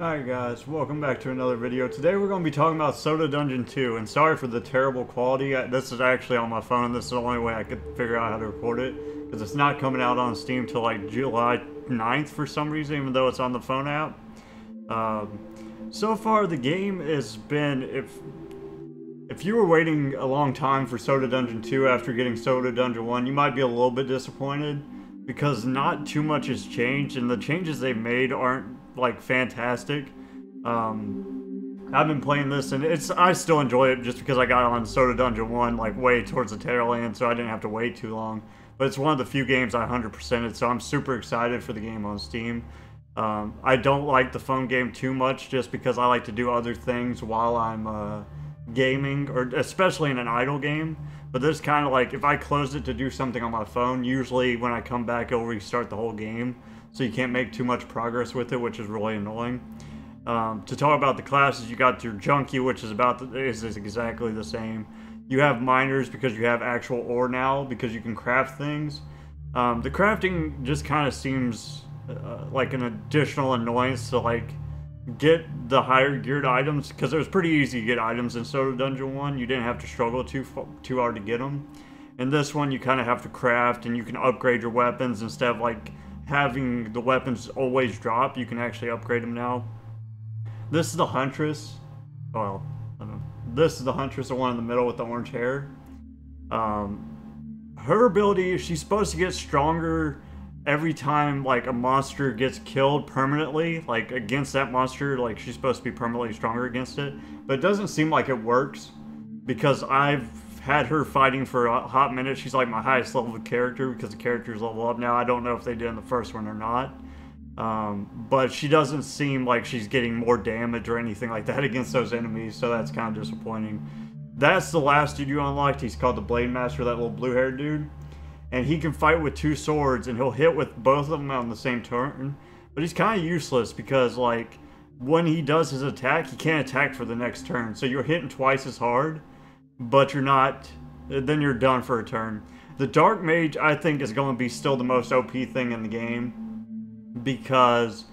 Hi guys, welcome back to another video. Today we're going to be talking about Soda Dungeon 2, and sorry for the terrible quality. This is actually on my phone, and this is the only way I could figure out how to record it, because it's not coming out on Steam till like July 9th for some reason, even though it's on the phone app. So far the game has been, if you were waiting a long time for Soda Dungeon 2 after getting Soda Dungeon 1, you might be a little bit disappointed, because not too much has changed, and the changes they've made aren't like fantastic. I've been playing this, and I still enjoy it just because I got on Soda Dungeon 1 like way towards the tail end, so I didn't have to wait too long. But it's one of the few games I 100%ed, so I'm super excited for the game on Steam. I don't like the phone game too much just because I like to do other things while I'm gaming, or especially in an idle game. But this kind of like, if I closed it to do something on my phone, usually when I come back it'll restart the whole game, so you can't make too much progress with it, which is really annoying. To talk about the classes, you got your Junkie, which is is exactly the same. You have Miners because you have actual ore now, because you can craft things. The crafting just kind of seems like an additional annoyance to like get the higher geared items, because it was pretty easy to get items in Soda Dungeon 1. You didn't have to struggle too hard to get them. In this one, you kind of have to craft, and you can upgrade your weapons instead of like having the weapons always drop. You can actually upgrade them now. This is the Huntress. Well, I don't know. This is the Huntress, the one in the middle with the orange hair. Her ability, she's supposed to get stronger every time like a monster gets killed permanently, like against that monster, like she's supposed to be permanently stronger against it. But it doesn't seem like it works, because I've had her fighting for a hot minute. She's like my highest level of character, because the characters level up now. I don't know if they did in the first one or not. But she doesn't seem like she's getting more damage or anything like that against those enemies, so that's kind of disappointing. That's the last dude you unlocked. He's called the Blade Master, that little blue-haired dude. And he can fight with two swords, and he'll hit with both of them on the same turn. But he's kind of useless, because like when he does his attack, he can't attack for the next turn. So you're hitting twice as hard, but you're not, then you're done for a turn. The Dark Mage, I think, is going to be still the most OP thing in the game, because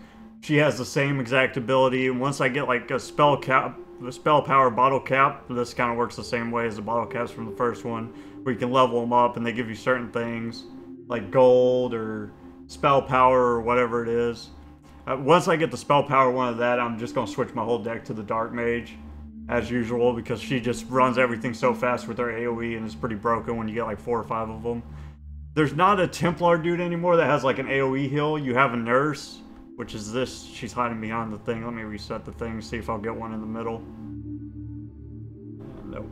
she has the same exact ability. And once I get like a spell cap, the spell power bottle cap, this kind of works the same way as the bottle caps from the first one, where you can level them up and they give you certain things like gold or spell power or whatever it is. Once I get the spell power one of that, I'm just going to switch my whole deck to the Dark Mage as usual, because she just runs everything so fast with her AoE, and it's pretty broken when you get like 4 or 5 of them. There's not a Templar dude anymore that has like an AoE heal. You have a Nurse, which is this. She's hiding behind the thing. Let me reset the thing, see if I'll get one in the middle. Nope.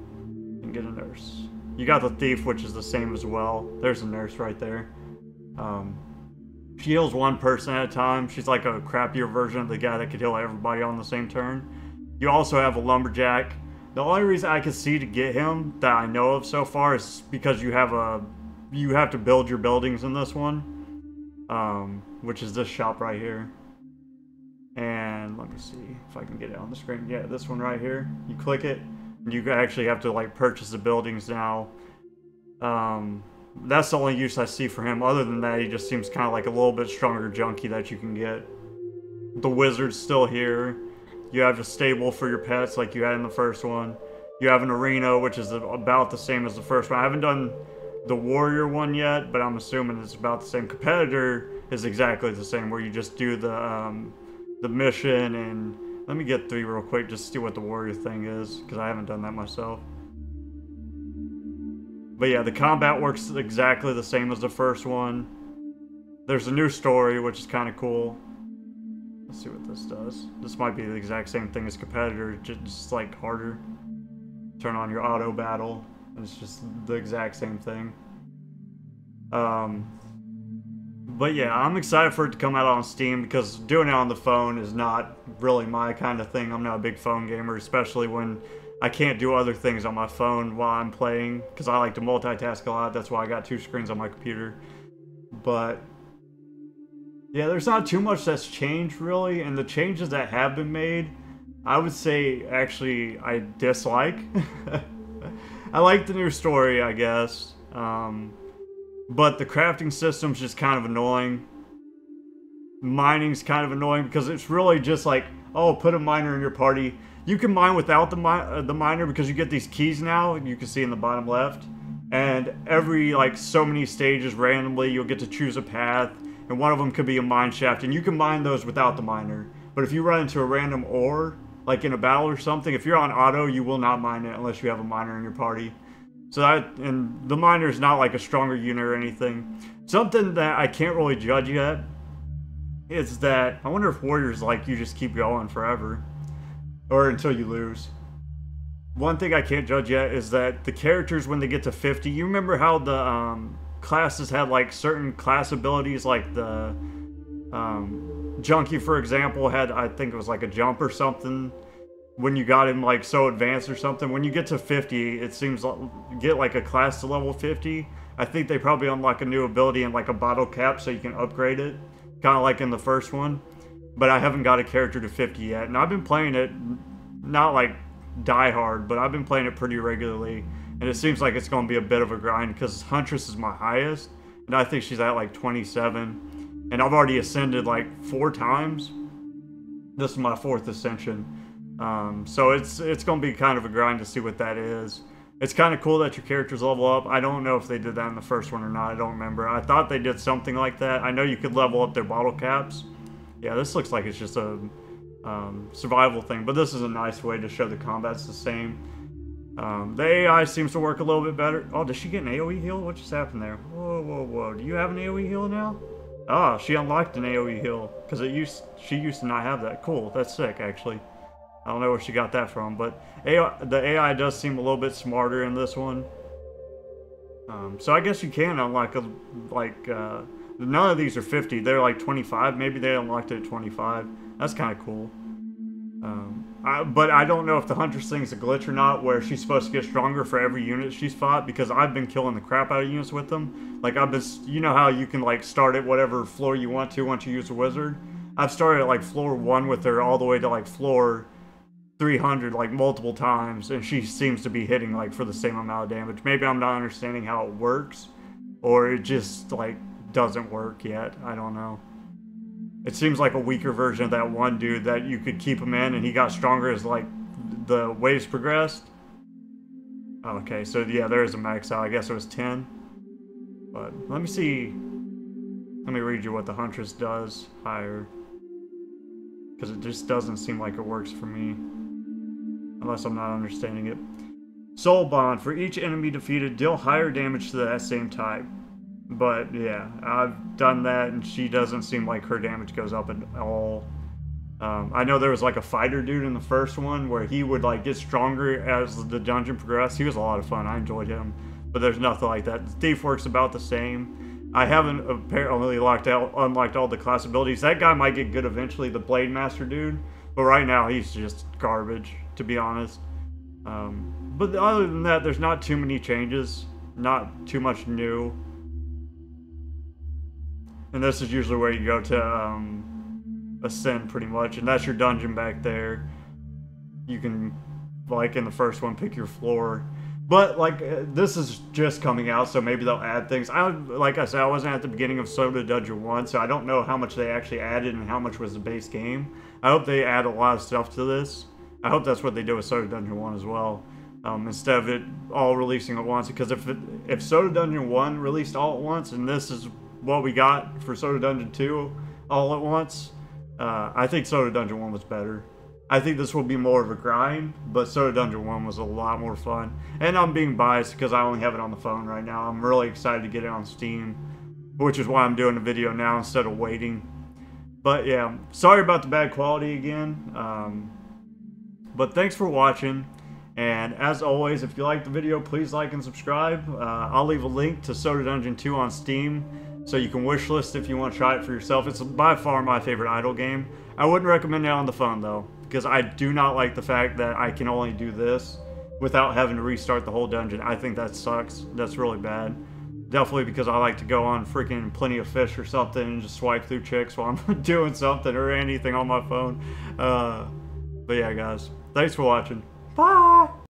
Didn't get a Nurse. You got the Thief, which is the same as well. There's a Nurse right there. She heals one person at a time. She's like a crappier version of the guy that could heal everybody on the same turn. You also have a Lumberjack. The only reason I could see to get him that I know of so far is because you have to build your buildings in this one, which is this shop right here. And let me see if I can get it on the screen. Yeah, this one right here. You click it, and you actually have to like purchase the buildings now. That's the only use I see for him. Other than that, he just seems kind of like a little bit stronger Junkie that you can get. The Wizard's still here. You have a stable for your pets like you had in the first one. You have an arena, which is about the same as the first one. I haven't done the warrior one yet, but I'm assuming it's about the same. Competitor is exactly the same, where you just do the mission. And let me get through real quick just to see what the warrior thing is, because I haven't done that myself. But yeah, the combat works exactly the same as the first one. There's a new story, which is kind of cool. Let's see what this does. This might be the exact same thing as Competitor, just like harder. Turn on your auto battle, and it's just the exact same thing. But yeah, I'm excited for it to come out on Steam, because doing it on the phone is not really my kind of thing. I'm not a big phone gamer, especially when I can't do other things on my phone while I'm playing, because I like to multitask a lot. That's why I got 2 screens on my computer. But yeah, there's not too much that's changed, really, and the changes that have been made, I would say, actually, I dislike. I like the new story, I guess, but the crafting system's just kind of annoying. Mining's kind of annoying, because it's really just like, oh, put a miner in your party. You can mine without the miner because you get these keys now, you can see in the bottom left. And every, like, so many stages randomly, you'll get to choose a path. And one of them could be a mine shaft. And you can mine those without the miner. But if you run into a random ore, like in a battle or something, if you're on auto, you will not mine it unless you have a miner in your party. So that, and the miner is not like a stronger unit or anything. Something that I can't really judge yet is that I wonder if warriors, like, you just keep going forever or until you lose. One thing I can't judge yet is that the characters, when they get to 50, you remember how the classes had like certain class abilities, like the Junkie, for example, had, I think it was like a jump or something when you got him like so advanced or something. When you get to 50, it seems like you get like a class to level 50. I think they probably unlock a new ability and like a bottle cap so you can upgrade it, kind of like in the first one. But I haven't got a character to 50 yet, and I've been playing it not like die hard, but I've been playing it pretty regularly, and it seems like it's going to be a bit of a grind because Huntress is my highest, and I think she's at like 27, and I've already ascended like 4 times. This is my 4th ascension, so it's going to be kind of a grind to see what that is. It's kind of cool that your characters level up. I don't know if they did that in the first one or not. I don't remember. I thought they did something like that. I know you could level up their bottle caps. Yeah, this looks like it's just a survival thing, but this is a nice way to show the combat's the same. The AI seems to work a little bit better. Oh, did she get an AoE heal? What just happened there? Whoa, whoa, whoa. Do you have an AoE heal now? Ah, she unlocked an AoE heal because she used to not have that. Cool, that's sick actually. I don't know where she got that from, but the AI does seem a little bit smarter in this one. So I guess you can unlock a, like, none of these are 50. They're like 25. Maybe they unlocked it at 25. That's kind of cool. But I don't know if the Huntress thing's a glitch or not, where she's supposed to get stronger for every unit she's fought, because I've been killing the crap out of units with them. Like, I've been, you know how you can, like, start at whatever floor you want to once you use a wizard? I've started at, like, floor 1 with her all the way to, like, floor 300, like, multiple times, and she seems to be hitting, like, for the same amount of damage. Maybe I'm not understanding how it works, or it just, like, doesn't work yet. I don't know. It seems like a weaker version of that one dude that you could keep him in and he got stronger as, like, the waves progressed. Okay, so yeah, there is a max out. I guess it was 10. But let me see. Let me read you what the Huntress does higher, because it just doesn't seem like it works for me, unless I'm not understanding it. Soul Bond. For each enemy defeated, deal higher damage to that same type. But yeah, I've done that, and she doesn't seem like her damage goes up at all. I know there was like a fighter dude in the first one where he would like get stronger as the dungeon progressed. He was a lot of fun. I enjoyed him, but there's nothing like that. Thief works about the same. I haven't apparently unlocked all the class abilities. That guy might get good eventually, the Blade Master dude, but right now he's just garbage, to be honest. But other than that, there's not too many changes, not too much new. And this is usually where you go to ascend, pretty much. And that's your dungeon back there. You can, like in the first one, pick your floor. But, like, this is just coming out, so maybe they'll add things. Like I said, I wasn't at the beginning of Soda Dungeon 1, so I don't know how much they actually added and how much was the base game. I hope they add a lot of stuff to this. I hope that's what they do with Soda Dungeon 1 as well. Instead of it all releasing at once. Because if Soda Dungeon 1 released all at once, and this is what we got for Soda Dungeon 2 all at once, I think Soda Dungeon 1 was better. I think this will be more of a grind, but Soda Dungeon 1 was a lot more fun. And I'm being biased because I only have it on the phone right now. I'm really excited to get it on Steam, which is why I'm doing a video now instead of waiting. But yeah, sorry about the bad quality again. But thanks for watching. And as always, if you liked the video, please like and subscribe. I'll leave a link to Soda Dungeon 2 on Steam, so you can wishlist if you want to try it for yourself. It's by far my favorite idle game. I wouldn't recommend it on the phone though, because I do not like the fact that I can only do this without having to restart the whole dungeon. I think that sucks. That's really bad. Definitely because I like to go on freaking Plenty of Fish or something and just swipe through chicks while I'm doing something or anything on my phone. But yeah guys, thanks for watching. Bye!